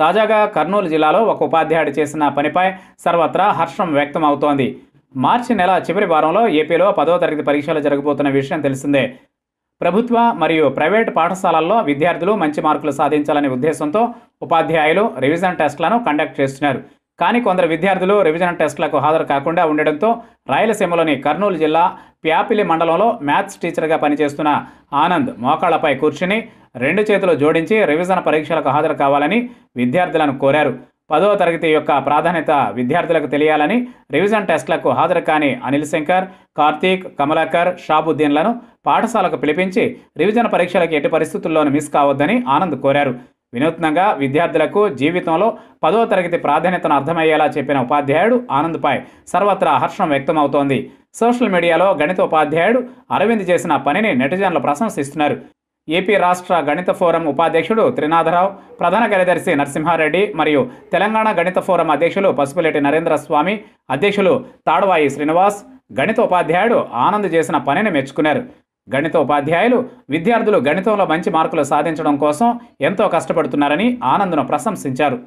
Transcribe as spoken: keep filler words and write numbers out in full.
తాజాగా కర్నూలు జిల్లాలో ఒక ఉపాధ్యాయుడు చేసిన పనిపై సర్వత్రా హర్షం వ్యక్తం అవుతోంది. మార్చి నెల చివరి వారంలో ఏపీలో పదో తరగతి పరీక్షలు జరగబోతున్న విషయం తెలిసిందే. ప్రభుత్వ మరియు ప్రైవేటు పాఠశాలల్లో విద్యార్థులు మంచి మార్కులు సాధించాలనే ఉద్దేశంతో ఉపాధ్యాయులు రివిజన్ టెస్టులను కండక్ట్ చేస్తున్నారు. కానీ కొందరు విద్యార్థులు రివిజన్ టెస్టులకు హాజరు కాకుండా ఉండడంతో రాయలసీమలోని కర్నూలు జిల్లా ప్యాపిలి మండలంలో మ్యాథ్స్ టీచర్గా పనిచేస్తున్న ఆనంద్ మోకాళ్లపై కూర్చుని రెండు చేతులు జోడించి రివిజన్ పరీక్షలకు హాజరు కావాలని విద్యార్థులను కోరారు. పదవ తరగతి యొక్క ప్రాధాన్యత విద్యార్థులకు తెలియాలని రివిజన్ టెస్టులకు హాజరు కాని అనిల్ శంకర్, కార్తీక్, కమలాకర్, షాబుద్దీన్లను పాఠశాలకు పిలిపించి రివిజన్ పరీక్షలకు ఎట్టి పరిస్థితుల్లోనూ మిస్ కావద్దని ఆనంద్ కోరారు. వినూత్నంగా విద్యార్థులకు జీవితంలో పదవ తరగతి ప్రాధాన్యతను అర్థమయ్యేలా చెప్పిన ఉపాధ్యాయుడు ఆనంద్పై సర్వత్రా హర్షం వ్యక్తమవుతోంది. సోషల్ మీడియాలో గణిత ఉపాధ్యాయుడు అరవింద్ చేసిన పనిని నెటిజన్లు ప్రశంసిస్తున్నారు. ఏపీ రాష్ట్ర గణిత ఫోరం ఉపాధ్యక్షుడు త్రినాథరావు, ప్రధాన కార్యదర్శి నరసింహారెడ్డి మరియు తెలంగాణ గణిత ఫోరం అధ్యక్షులు పసుపులేటి నరేంద్ర స్వామి, అధ్యక్షులు తాడవాయి శ్రీనివాస్ గణిత ఉపాధ్యాయుడు ఆనంద్ చేసిన పనిని మెచ్చుకున్నారు. గణిత ఉపాధ్యాయులు విద్యార్థులు గణితంలో మంచి మార్కులు సాధించడం కోసం ఎంతో కష్టపడుతున్నారని ఆనంద్ను ప్రశంసించారు.